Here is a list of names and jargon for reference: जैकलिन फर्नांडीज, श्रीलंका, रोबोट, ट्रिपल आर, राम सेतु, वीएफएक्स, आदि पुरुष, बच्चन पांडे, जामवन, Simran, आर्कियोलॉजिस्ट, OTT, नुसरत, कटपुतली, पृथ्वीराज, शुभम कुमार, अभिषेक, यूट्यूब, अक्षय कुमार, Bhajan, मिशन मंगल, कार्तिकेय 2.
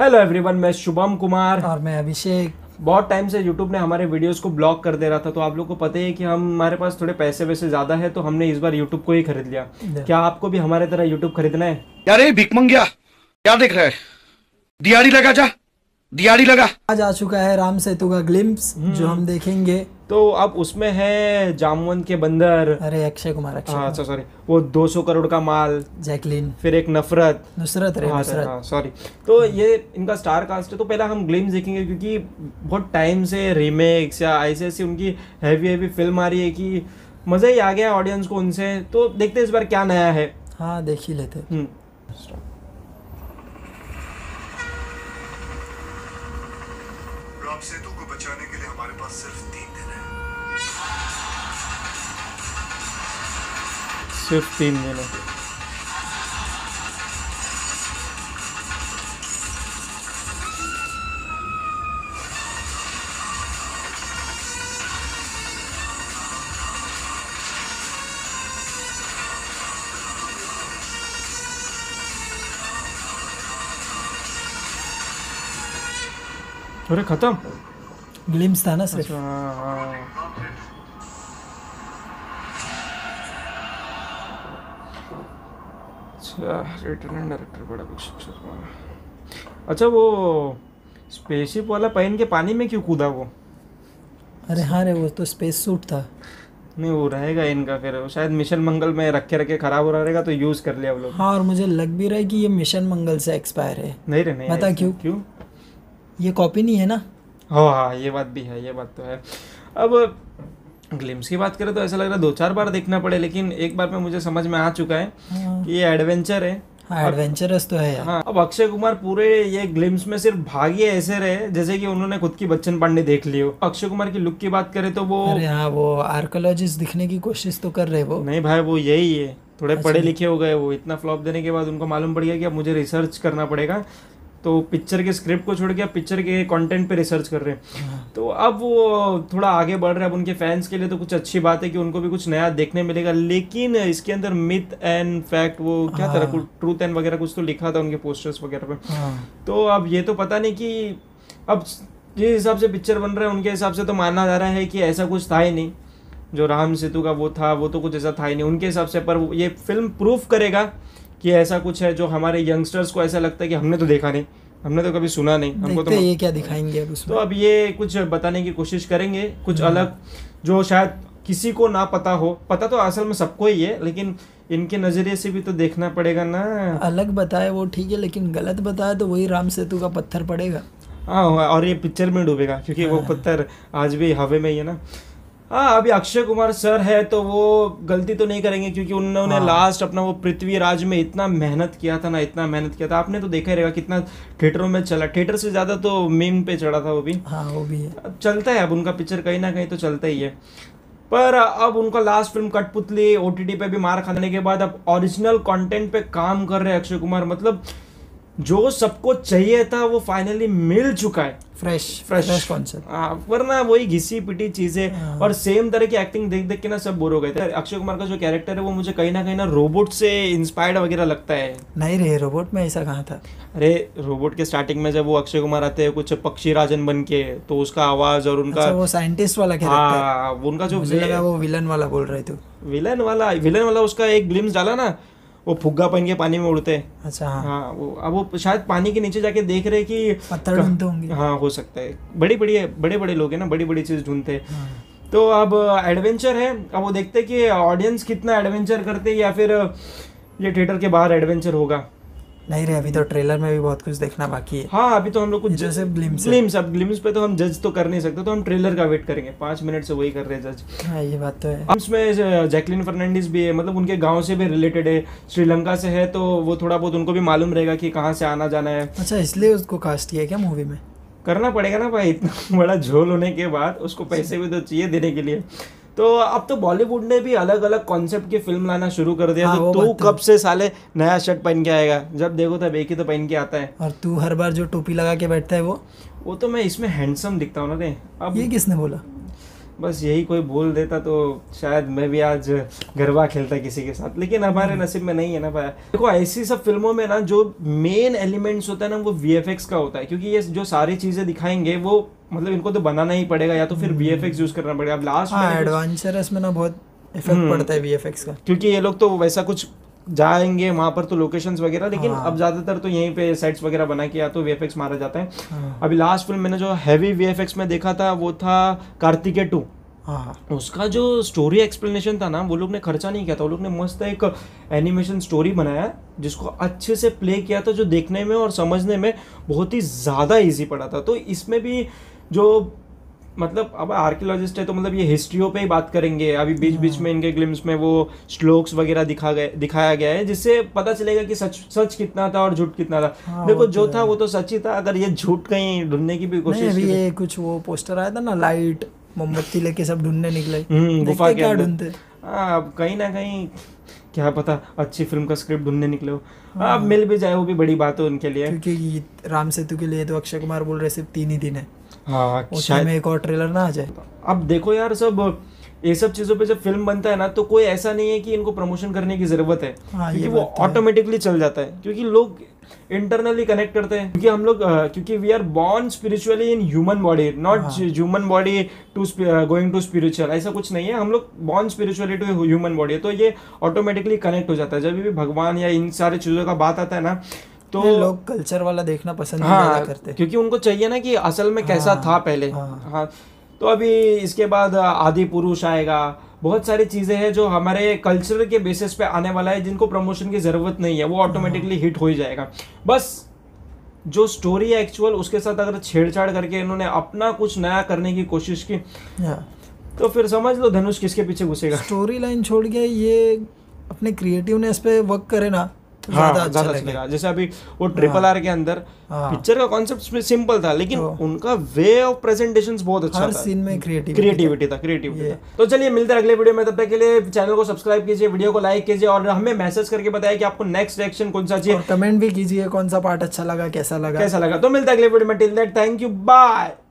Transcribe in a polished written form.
Hello everyone, मैं शुभम कुमार और मैं अभिषेक। बहुत टाइम से यूट्यूब ने हमारे वीडियोस को ब्लॉक कर दे रहा था, तो आप लोग को पता है कि हमारे पास थोड़े पैसे वैसे ज़्यादा है, तो हमने इस बार यूट्यूब को ही खरीद लिया। क्या आपको भी हमारे तरह यूट्यूब खरीदना है? यारे भीख मंगिया, क्या देख रहा है? दिहाड़ी लगा जा, दिहाड़ी लगा। आज आ चुका है राम सेतु का ग्लिम्प्स, जो हम देखेंगे। तो अब उसमें है जामवन के बंदर, अरे अक्षय कुमार, सॉरी, वो 200 करोड़ का माल, जैकलिन, फिर एक नुसरत। सॉरी, तो ये इनका स्टार कास्ट है। तो पहला हम ग्लिम्स देखेंगे, क्योंकि बहुत टाइम से रीमेक्स या ऐसी उनकी हैवी फिल्म आ रही है कि मज़ा ही आ गया ऑडियंस को उनसे। तो देखते हैं इस बार क्या नया है। हाँ, देख ही लेते। राम सेतु को बचाने के लिए हमारे पास सिर्फ 3 दिन है। सिर्फ 3 दिन है। अरे खत्म ग्लिम्स था ना सिर्फ। अच्छा, वो स्पेसशिप वाला पहन के पानी में क्यों कूदा वो? अरे हाँ रे, वो तो स्पेस सूट था। नहीं, वो रहेगा इनका, फिर शायद मिशन मंगल में रखे खराब हो रहा रहेगा, तो यूज कर लिया हम लोग। हाँ, और मुझे लग भी रहा है कि ये मिशन मंगल से एक्सपायर है। नहीं रे, नहीं, पता क्यों? ये कॉपी नहीं है ना। हाँ, ये बात भी है, ये बात तो है। अब ग्लिम्स की बात करें तो ऐसा लग रहा है 2-4 बार देखना पड़े, लेकिन एक बार में मुझे समझ में आ चुका है कि ये एडवेंचर है। हाँ, एडवेंचरस तो है। हाँ, अब अक्षय कुमार पूरे ये ग्लिम्स में सिर्फ भागे ऐसे रहे जैसे कि उन्होंने खुद की बच्चन पांडे देख ली हो। अक्षय कुमार की लुक की बात करें तो वो, अरे हाँ, वो आर्कोलॉजिस्ट दिखने की कोशिश तो कर रहे वो। नहीं भाई, वो यही है, थोड़े पढ़े लिखे हो गए वो। इतना फ्लॉप देने के बाद उनको मालूम पड़ गया कि अब मुझे रिसर्च करना पड़ेगा, तो पिक्चर के स्क्रिप्ट को छोड़ के अब पिक्चर के कंटेंट पे रिसर्च कर रहे हैं। तो अब वो थोड़ा आगे बढ़ रहे हैं। अब उनके फैंस के लिए तो कुछ अच्छी बात है कि उनको भी कुछ नया देखने मिलेगा, लेकिन इसके अंदर मिथ एंड फैक्ट, वो क्या तरह ट्रूथ एंड वगैरह कुछ तो लिखा था उनके पोस्टर्स वगैरह पे। तो अब ये तो पता नहीं कि अब जिस हिसाब से पिक्चर बन रहा है उनके हिसाब से तो माना जा रहा है कि ऐसा कुछ था ही नहीं। जो राम सेतु का वो था, वो तो कुछ ऐसा था ही नहीं उनके हिसाब से। पर ये फिल्म प्रूफ करेगा कि ऐसा कुछ है जो हमारे यंगस्टर्स को ऐसा लगता है कि हमने तो देखा नहीं, हमने तो कभी सुना नहीं, हमको तो ये क्या दिखाएंगे अब उसमें। तो अब ये कुछ बताने की कोशिश करेंगे, कुछ अलग जो शायद किसी को ना पता हो। पता तो असल में सबको ही है, लेकिन इनके नज़रिए से भी तो देखना पड़ेगा ना। अलग बताए वो ठीक है, लेकिन गलत बताए तो वही राम सेतु का पत्थर पड़ेगा। हाँ, और ये पिक्चर में डूबेगा, क्योंकि वो पत्थर आज भी हवा में ही है ना। हाँ, अभी अक्षय कुमार सर है तो वो गलती तो नहीं करेंगे, क्योंकि उन्होंने लास्ट अपना वो पृथ्वीराज में इतना मेहनत किया था ना, इतना मेहनत किया था। आपने तो देखा ही रहेगा कितना थिएटरों में चला, थिएटर से ज़्यादा तो मीम पे चढ़ा था वो भी। हाँ, वो भी है। अब चलता है, अब उनका पिक्चर कहीं ना कहीं तो चलता ही है। पर अब उनका लास्ट फिल्म कटपुतली OTT पे भी मार खाने के बाद अब ओरिजिनल कॉन्टेंट पर काम कर रहे हैं अक्षय कुमार। मतलब जो सबको चाहिए था वो फाइनली मिल चुका है, फ्रेश कॉन्सेप्ट। वरना वही घिसी पिटी चीज़ें और सेम तरह की एक्टिंग देख के ना सब बोर हो गए थे। अक्षय कुमार का जो कैरेक्टर है वो मुझे कहीं ना रोबोट से इंस्पायर्ड वगैरह लगता है। नहीं रे, रोबोट में ऐसा कहाँ था? अरे, रोबोट के स्टार्टिंग में जब वो अक्षय कुमार आते हैं कुछ पक्षी राजन बन के, तो उसका आवाज और उनका वो साइंटिस्ट वाला कैरेक्टर, उनका जो वो विलन वाला बोल रहे थे, विलन वाला उसका एक ग्लिम्स डाला ना, वो फुग्गा पहन के पानी में उड़ते हैं। अच्छा हाँ, वो शायद पानी के नीचे जाके देख रहे कि पत्थर ढूंढते होंगे। हाँ, हो सकता है। बड़े बड़े लोग हैं ना, बड़ी बड़ी चीज़ ढूंढते हैं। तो अब एडवेंचर है, अब वो देखते हैं कि ऑडियंस कितना एडवेंचर करते हैं या फिर ये थिएटर के बाहर एडवेंचर होगा। नहीं रे, अभी तो ट्रेलर में भी बहुत कुछ देखना बाकी है। हाँ, अभी तो हम लोग कुछ ग्लिम्स पे तो हम जज तो कर नहीं सकते, तो हम ट्रेलर का वेट करेंगे। 5 मिनट से वही कर रहे हैं जज। हाँ, ये बात तो है। उसमें जैकलिन फर्नांडीज भी है, मतलब उनके गांव से भी रिलेटेड है, श्रीलंका से है, तो वो थोड़ा बहुत उनको भी मालूम रहेगा कि कहाँ से आना जाना है। अच्छा, इसलिए उसको कास्ट किया क्या मूवी में? करना पड़ेगा ना भाई, इतना बड़ा झोल होने के बाद उसको पैसे भी तो चाहिए देने के लिए। तो अब तो बॉलीवुड ने भी अलग अलग कॉन्सेप्ट की फिल्म लाना शुरू कर दिया। हाँ, तो तू कब से साले नया शर्ट पहन के आएगा? जब देखो तब एक ही तो पहन के आता है। और तू हर बार जो टोपी लगा के बैठता है वो तो मैं इसमें हैंडसम दिखता हूँ ना रे। अब ये किसने बोला? बस यही कोई बोल देता तो शायद मैं भी आज गरबा खेलता किसी के साथ, लेकिन हमारे नसीब में नहीं है ना भाई। देखो ऐसी सब फिल्मों में ना जो मेन एलिमेंट्स होता है ना वो वीएफएक्स का होता है, क्योंकि ये जो सारी चीज़ें दिखाएंगे वो मतलब इनको तो बनाना ही पड़ेगा या तो फिर वीएफएक्स यूज़ करना पड़ेगा। अब लास्ट में एडवेंचरस में ना बहुत इफेक्ट पड़ता है वीएफएक्स का, क्योंकि ये लोग तो वैसा कुछ जाएंगे वहाँ पर तो लोकेशंस वगैरह, लेकिन अब ज़्यादातर तो यहीं पे सेट्स वगैरह बना के या तो वीएफएक्स मारा जाता है। अभी लास्ट फिल्म मैंने जो हैवी वीएफएक्स में देखा था वो था कार्तिकेय 2। उसका जो स्टोरी एक्सप्लेनेशन था ना वो लोग ने खर्चा नहीं किया था, वो लोग ने मस्त एक एनिमेशन स्टोरी बनाया जिसको अच्छे से प्ले किया था, जो देखने में और समझने में बहुत ही ज़्यादा ईजी पड़ा था। तो इसमें भी जो मतलब अब आर्कियोलॉजिस्ट है तो मतलब ये हिस्ट्रियों पे ही बात करेंगे। अभी बीच बीच में इनके ग्लिम्स में वो श्लोक्स वगैरह दिखाया गया है जिससे पता चलेगा कि सच कितना था और झूठ कितना था। देखो जो था वो तो सच ही था, अगर ये झूठ कहीं ढूंढने की भी कोशिश की। ये कुछ वो पोस्टर आया था ना, लाइट मोमबत्ती लेके सब ढूंढने निकले गुफा के अंदर। अब कहीं ना कहीं क्या पता अच्छी फिल्म का स्क्रिप्ट ढूंढने निकले हो, अब मिल भी जाए वो भी बड़ी बात है उनके लिए, क्योंकि राम सेतु के लिए तो अक्षय कुमार बोल रहे सिर्फ 3 ही दिन है। हाँ, शायद एक और ट्रेलर ना आ जाए। अब देखो यार सब ये सब चीज़ों पे जब फिल्म बनता है ना तो कोई ऐसा नहीं है कि इनको प्रमोशन करने की ज़रूरत है, क्योंकि वो ऑटोमेटिकली चल जाता है, क्योंकि लोग इंटरनली कनेक्ट करते हैं, क्योंकि हम लोग क्योंकि we are born spiritually in human body, not human body to going to spiritual, ऐसा कुछ नहीं है। हम लोग born spiritually to human body, तो ये ऑटोमेटिकली कनेक्ट हो जाता है। जब भी भगवान या इन सारी चीज़ों का बात आता है ना तो लोग कल्चर वाला देखना पसंद नहीं करते, क्योंकि उनको चाहिए ना कि असल में कैसा था पहले। तो अभी इसके बाद आदि पुरुष आएगा, बहुत सारी चीज़ें हैं जो हमारे कल्चर के बेसिस पे आने वाला है, जिनको प्रमोशन की ज़रूरत नहीं है, वो ऑटोमेटिकली हिट हो ही जाएगा। बस जो स्टोरी है एक्चुअल उसके साथ अगर छेड़छाड़ करके इन्होंने अपना कुछ नया करने की कोशिश की तो फिर समझ लो धनुष किसके पीछे घुसेगा। स्टोरी लाइन छोड़ के ये अपने क्रिएटिवनेस पे वर्क करे ना, ज़्यादा चलेगा। जैसे अभी वो ट्रिपल आर के अंदर पिक्चर का कॉन्सेप्ट सिंपल था, लेकिन उनका वे ऑफ प्रेजेंटेशंस बहुत अच्छा था, हर सीन में क्रिएटिविटी था। तो चलिए मिलते हैं अगले वीडियो में, तब तक के लिए चैनल को सब्सक्राइब कीजिए, वीडियो को लाइक कीजिए और हमें मैसेज करके बताया कि आपको नेक्स्ट रिएक्शन कौन सा चाहिए, कमेंट भी कीजिए कौन सा पार्ट अच्छा लगा, कैसा लगा। तो मिलता है अगले वीडियो में, till that thank you, bye.